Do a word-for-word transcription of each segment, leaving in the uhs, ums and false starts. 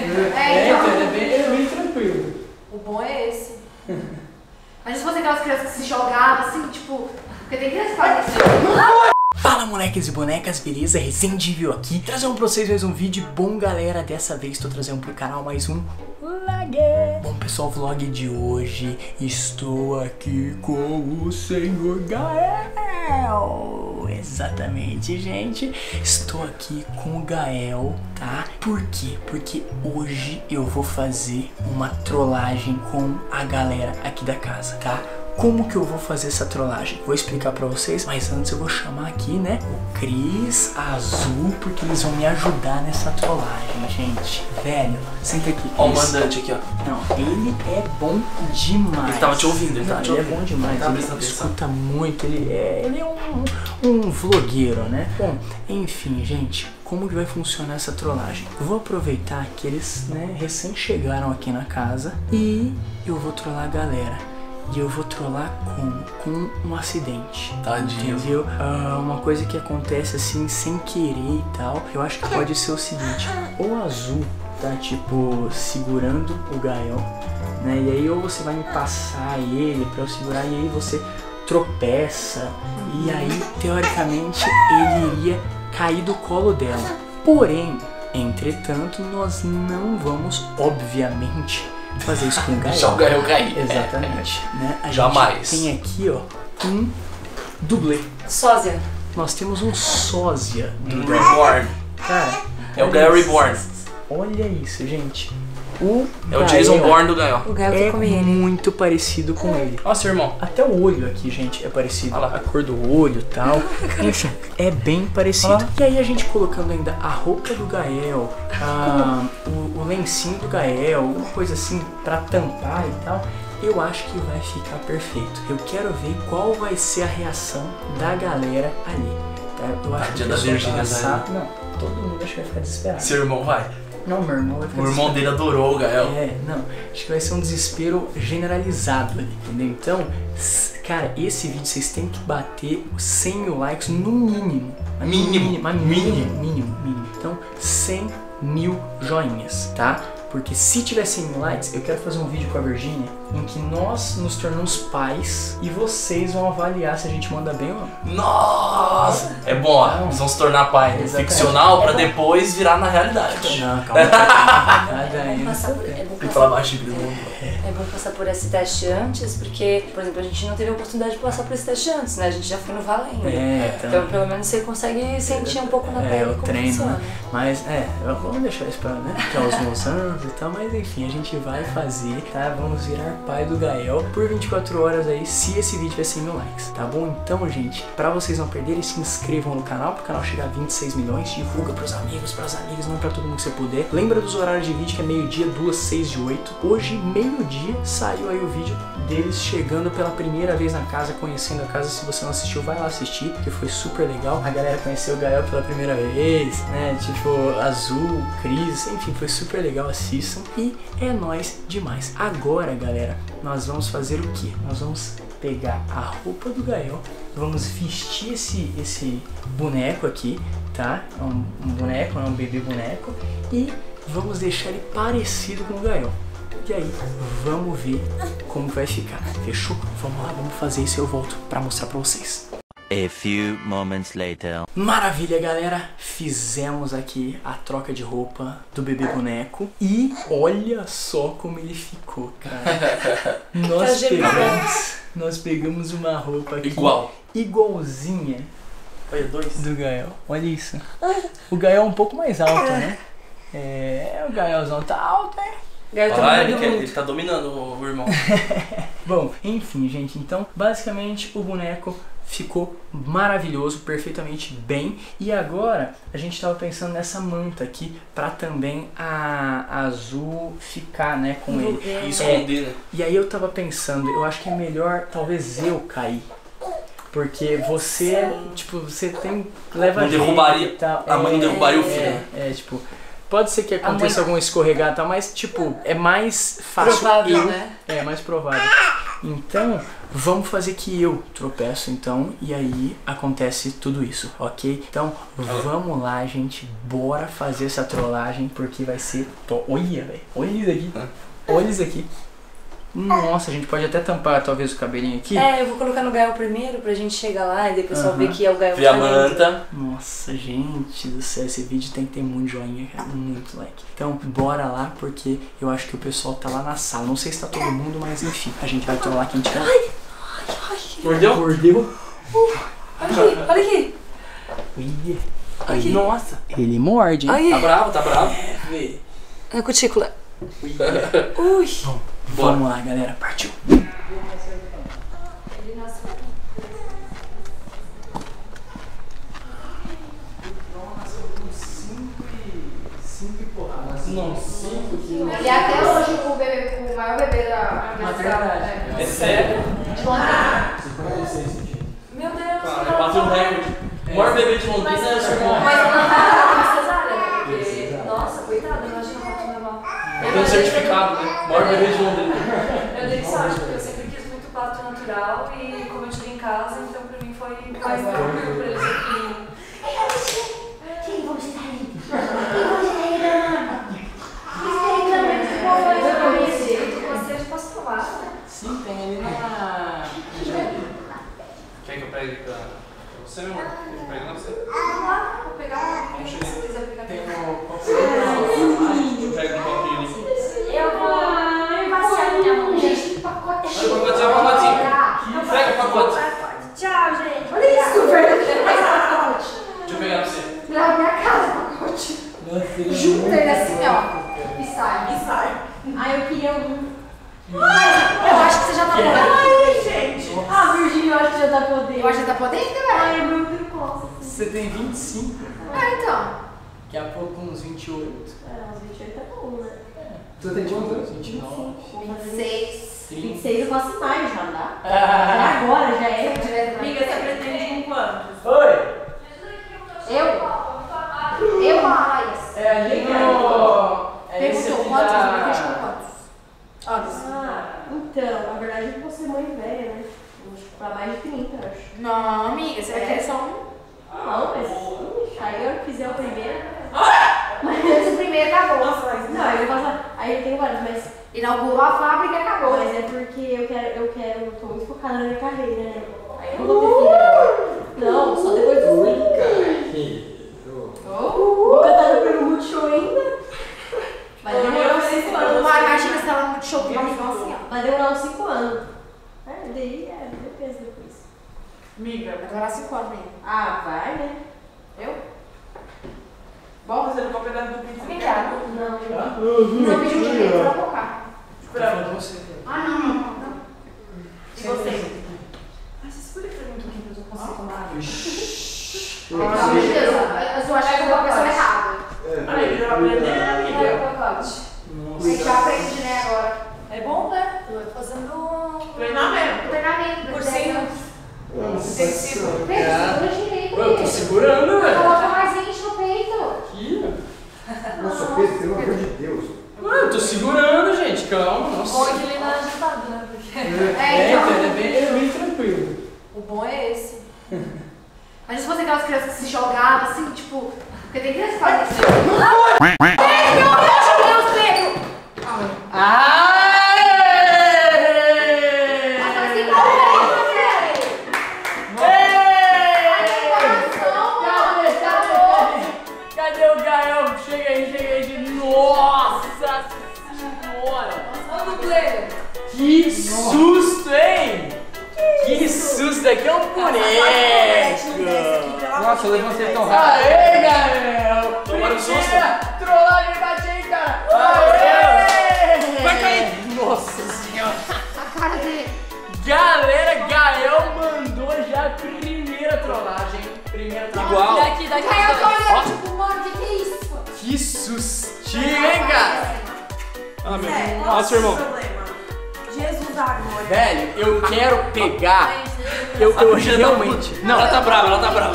É, então. É, é bem, é bem tranquilo. O bom é esse. Mas se fosse aquelas crianças que se jogavam assim, tipo... Porque tem crianças que fazem isso. Fala, moleques e bonecas, beleza? Rezendível aqui, trazendo pra vocês mais um vídeo. Bom, galera, dessa vez tô trazendo pro canal mais um... Bom, pessoal, o vlog de hoje, estou aqui com o senhor Gael. Exatamente, gente, estou aqui com o Gael, tá? Por quê? Porque hoje eu vou fazer uma trollagem com a galera aqui da casa, tá? Como que eu vou fazer essa trollagem? Vou explicar pra vocês, mas antes eu vou chamar aqui, né, o Cris Azul, porque eles vão me ajudar nessa trollagem, gente. Velho, senta aqui, Cris. Ó, o mandante aqui, ó. Não, ele é bom demais. Ele tava te ouvindo, ele tava te ouvindo. Ele é bom demais, ele, ele, ele escuta muito, ele é, ele é um, um vlogueiro, né? Bom, enfim, gente... Como que vai funcionar essa trollagem? Eu vou aproveitar que eles, né, recém chegaram aqui na casa e eu vou trollar a galera. E eu vou trollar como? Com um acidente. Tadinho. Entendeu? Ah, uma coisa que acontece assim, sem querer e tal. Eu acho que pode ser o seguinte. O Azul tá, tipo, segurando o Gael, né? E aí ou você vai me passar ele pra eu segurar e aí você tropeça. E aí, teoricamente, ele iria... cair do colo dela. Porém, entretanto, nós não vamos, obviamente, fazer isso com o Gael. Só o Gael cair. Exatamente. Né? A Jamais. Gente tem aqui, ó, um dublê. Sósia. Nós temos um sósia do Gael. Reborn. Cara, é o Gael Reborn. Olha isso, gente. O é o Jason Bourne do Gael. O Gael é muito ele. parecido com ele. Ó, seu irmão. Até o olho aqui, gente, é parecido. Olha lá. A cor do olho e tal. Enfim, é bem parecido. Olha. E aí a gente colocando ainda a roupa do Gael, a, o, o lencinho do Gael, alguma coisa assim pra tampar e tal, eu acho que vai ficar perfeito. Eu quero ver qual vai ser a reação da galera ali. Tá? Eu acho que dia da Virgínia. Não, todo mundo acho que vai ficar desesperado. Seu irmão vai. Não, meu irmão vai ficar. O irmão dele adorou o Gael. É, não. Acho que vai ser um desespero generalizado ali, entendeu? Então, cara, esse vídeo vocês têm que bater cem mil likes no mínimo. Mínimo. Mínimo, mínimo, mínimo, mínimo. Então, cem mil joinhas, tá? Porque se tiver cem mil likes, eu quero fazer um vídeo com a Virgínia em que nós nos tornamos pais e vocês vão avaliar se a gente manda bem ou não. Nossa! É bom, ó. Eles vão se tornar pai. Exatamente. Ficcional é pra bom. depois virar na realidade. Não, calma. É bom passar por, é bom passar, é, é bom passar por esse teste antes, porque, por exemplo, a gente não teve a oportunidade de passar por esse teste antes, né? A gente já foi no Vale ainda. É, então... então, pelo menos você consegue sentir um pouco na pele. É, eu treino, né? Mas, é, vamos deixar isso pra, né? Porque aos meus anos. Então, mas enfim, a gente vai fazer, tá? Vamos virar pai do Gael por vinte e quatro horas aí, se esse vídeo tiver cem mil likes, tá bom? Então, gente, pra vocês não perderem, se inscrevam no canal, pro canal chegar a vinte e seis milhões, divulga pros amigos, pras amigas, manda pra todo mundo que você puder. Lembra dos horários de vídeo, que é meio-dia, duas, seis e oito. Hoje, meio-dia, saiu aí o vídeo deles chegando pela primeira vez na casa, conhecendo a casa. Se você não assistiu, vai lá assistir, que foi super legal. A galera conheceu o Gael pela primeira vez, né? Tipo, Azul, Cris, enfim, foi super legal assim. Assistam e é nóis demais. Agora, galera, nós vamos fazer o que? Nós vamos pegar a roupa do Gael, vamos vestir esse, esse boneco aqui, tá? É um, um boneco, é um bebê boneco, e vamos deixar ele parecido com o Gael. E aí, vamos ver como vai ficar. Fechou? Vamos lá, vamos fazer isso e eu volto pra mostrar pra vocês. A few moments later. Maravilha, galera, fizemos aqui a troca de roupa do bebê boneco e olha só como ele ficou, cara. nós, pegamos, nós pegamos uma roupa aqui igual, igualzinha. Olha, dois do Gael, olha isso. O Gael é um pouco mais alto, né? É, o Gaelzão tá alto, né? Gael tá, ah, ele, quer, ele tá dominando o irmão. Bom, enfim, gente, então basicamente o boneco ficou maravilhoso, perfeitamente bem. E agora a gente tava pensando nessa manta aqui pra também a, a Azul ficar, né, com Meu ele. E esconder. É, e aí eu tava pensando, eu acho que é melhor talvez eu cair. Porque você, tipo, você tem... leva não derrubaria, tá, a mãe é, derrubaria o filho. É, é, tipo... Pode ser que aconteça algum escorregar e tal, mas, tipo, é mais fácil. Provável, eu, né? É, mais provável. Então, vamos fazer que eu tropeço, então, e aí acontece tudo isso, ok? Então, vamos lá, gente, bora fazer essa trollagem, porque vai ser... To... Olha, velho, olha isso aqui, olha isso aqui. Nossa, a gente pode até tampar, talvez, o cabelinho aqui. É, eu vou colocar no Gael primeiro, pra gente chegar lá e depois só ver que é o Gael. Via manta. Nossa, gente do céu, esse vídeo tem que ter muito joinha, cara, muito like. Então, bora lá, porque eu acho que o pessoal tá lá na sala. Não sei se tá todo mundo, mas enfim, a gente vai trollar quem tiver. Ai, ai, ai. Mordeu? Mordeu. Uh, olha aqui, olha aqui. Ui, ai, nossa. Ele morde, hein? Ai. Tá bravo, tá bravo. É, na cutícula. Ui. Ui. Bom, bora. Vamos lá, galera, partiu. Não, cinco quilos. E até hoje o bebê, o maior bebê da maternidade. É sério? Meu Deus, cara, bateu um recorde. O maior bebê de Londrina é o seu irmão. Mas ela tá com cesárea. Nossa, coitado, imagina a foto normal. Eu tenho certificado, né? Maior bebê de Londrina. Eu dei sorte, porque eu sempre quis muito parto natural e como eu tive em casa, então pra mim foi mais tranquilo pra eles aqui. Quem vamos estar aí? Quem vamos estar aí, Dana? Eu posso tomar? Sim, tem ali na... Quer que eu pegue pra você, meu amor? Quer que eu pegue pra você? Vamos lá, vou pegar. Vamos chegar. Se quiser pegar. Tem um pouquinho. Pega um pouquinho ali. Eu vou passear minha mão, gente. O pacote é cheio. Olha o pacotinho. Pega o pacote. Tchau, gente. Olha isso, velho. Deixa eu pegar pra você. Na minha casa, o pacote. Junta ele assim, ó. E sai. E sai. Ai, eu queria um... Ai, eu acho que você já tá podendo. Ai, gente. Nossa. Ah, Virgínia, eu acho que já tá podendo. Eu acho que já tá podendo, galera. Ai, meu Deus. Você tem vinte e cinco. Ah, então. Daqui a pouco uns vinte e oito. Ah, uns vinte e oito tá bom, né? Tu tem quantos? vinte e nove. vinte e seis. vinte e seis eu faço maio já, tá? Ah. Já agora, já é. Amiga, você pretende com quantos? Oi. Eu? Eu mais. É, a gente... Perguntou quantos? Eu me fechou quantos? Ah, então, na verdade eu vou ser mãe velha, né? Pra mais de trinta, eu acho. Não, amiga, você vai querer só um? Não, mas aí eu fizer o primeiro. Mas o primeiro acabou. Não, eu vou passar. Aí eu tenho vários, mas inaugurou a fábrica e acabou. Mas é porque eu quero, eu quero, eu tô muito focada na minha carreira, né? Aí eu vou definir. Não, só depois do cinco. Vou cantar no primeiro Multishow ainda. Vai demorar uns cinco anos. Imagina se ela muito show, assim, ó. Vai demorar uns cinco anos. É, daí é, depende depois. Amiga, vai demorar cinco anos ainda. Ah, vai, né? Eu? Bom, você não vai pegar do pinto. Obrigada. Não, não. Não pediu direito, eu vou focar. Esperando você. Ah, não, não, não. E você? Mas você escolhe pra mim um pouquinho, eu não consigo tomar. Pelo amor de Deus, eu só acho que eu vou pensar errado. Aí, já aprendi, né, amiga? Você já aprende, né, agora? É bom, né? Tu vai fazendo... Treinamento. Treinamento. Cursinho. Intensivo. Segura eu tô segurando, velho. Coloca mais gente no peito. Aqui? Nossa, peito, pelo amor de Deus. Mano, eu tô segurando, gente. Calma, nossa. Bom, aquele não tá dando. É, então. É bem tranquilo. O bom é esse. Mas se fosse aquelas crianças que se jogavam, assim, tipo... Porque tem criança que faz isso. Meu Deus, Pedro! Aê! Agora você tá. Cadê o Gael? Chega aí, chega aí. Nossa senhora! Olha o Pedro! Que susto, hein? Que susto! Aqui é um boneco! Nossa, eu levantei tão rápido. Aê, galera! Primeira trollagem de bater, cara! Aê! Vai cair! Nossa senhora! A cara dele! Galera, Gael mandou já a primeira trollagem. Primeira trollagem. Igual. Daqui, daqui. Gael, olha, tipo, mano, que que é isso? Que sustinho, hein, cara? Ah, meu irmão. Nossa, irmão. Jesus da glória. Velho, eu quero pegar... Eu, eu realmente... Não, ela tá brava, ela tá brava.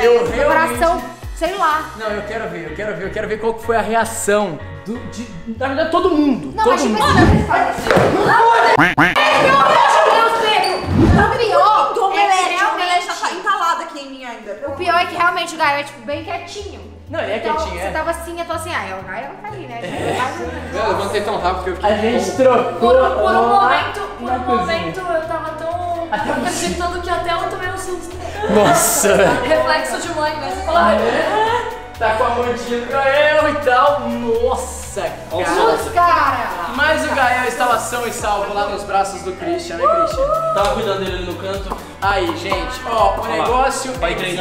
Eu realmente... Coração, sei lá. Não, eu quero ver, eu quero ver, eu quero ver qual que foi a reação do, de, na verdade, todo mundo. Não, todo mas mundo. Não, mas tipo, mano, eu preciso fazer isso. O pior o é que realmente... tá entalada aqui em mim ainda. O pior é que realmente o Gael é tipo bem quietinho. Não, ele é então, quietinho, você é. tava assim, eu tô assim, ah, é o Gael tá ali, né? É. Eu levantei tão rápido que eu fiquei... A gente trocou... Por, por um momento, por um momento eu tava tão... Até acreditando que até eu tomei um susto. Nossa! Reflexo de mãe, né? Você falou... Tá com a mãozinha do Gael e tal, nossa, cara! Nossa, cara! Mas o Gael estava são e salvo lá nos braços do Christian, né, Christian? Tava cuidando dele no canto. Aí, gente, ó, o negócio é que...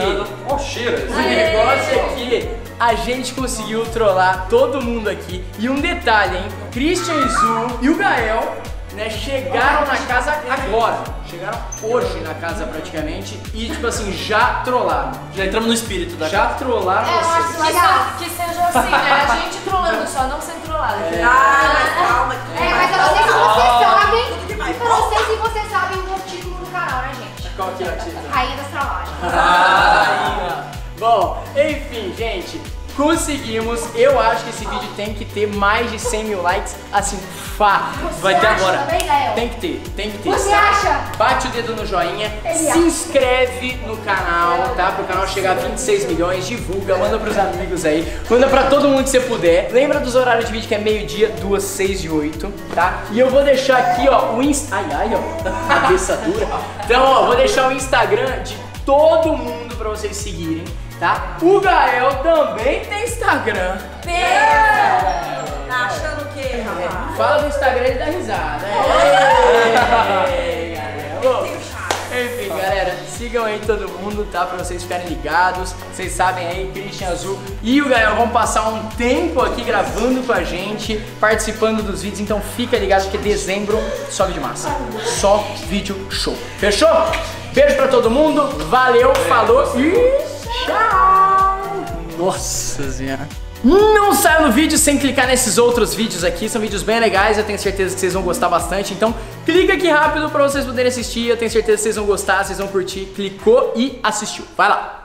Ó, cheiro! O negócio é que a gente conseguiu trollar todo mundo aqui. E um detalhe, hein? Christian e Zul e o Gael, né, chegaram na casa agora. Chegaram hoje na casa praticamente e, tipo assim, já trollaram. Já entramos no espírito da já casa. Já trollaram é, vocês. Mas que, que seja assim, né? A gente trollando só, não sendo trollada. É. Ah, mas calma. É, é mas eu não sei se vocês sabem. Eu não sei se vocês sabem o título do canal, né, gente? Qual que é o título? Rainha das Trollagens. Ah, bom, enfim, gente. Conseguimos, eu acho que esse vídeo tem que ter mais de cem mil likes, assim, fá, vai ter agora, também, tem que ter, tem que ter, você acha? Bate o dedo no joinha, Ele se acha. inscreve no canal, tá, pro canal chegar a vinte e seis milhões, divulga, manda pros amigos aí, manda pra todo mundo que você puder, lembra dos horários de vídeo que é meio-dia, duas, seis e oito, tá, e eu vou deixar aqui, ó, o insta, ai, ai, ó, cabeça dura, então, ó, vou deixar o Instagram de todo mundo pra vocês seguirem, tá? O Gael também tem Instagram. É. Tá achando o quê, rapaz? Fala do Instagram e dá risada. É. É. É. Enfim, galera, sigam aí todo mundo, tá? Pra vocês ficarem ligados. Vocês sabem aí, Christian Azul e o Gael vão passar um tempo aqui gravando com a gente, participando dos vídeos. Então fica ligado, porque dezembro só vídeo massa. Só vídeo show. Fechou? Beijo pra todo mundo. Valeu, falou e... Tchau! Nossa senhora! Não saia no vídeo sem clicar nesses outros vídeos aqui, são vídeos bem legais, eu tenho certeza que vocês vão gostar bastante, então clica aqui rápido pra vocês poderem assistir, eu tenho certeza que vocês vão gostar, vocês vão curtir, clicou e assistiu, vai lá!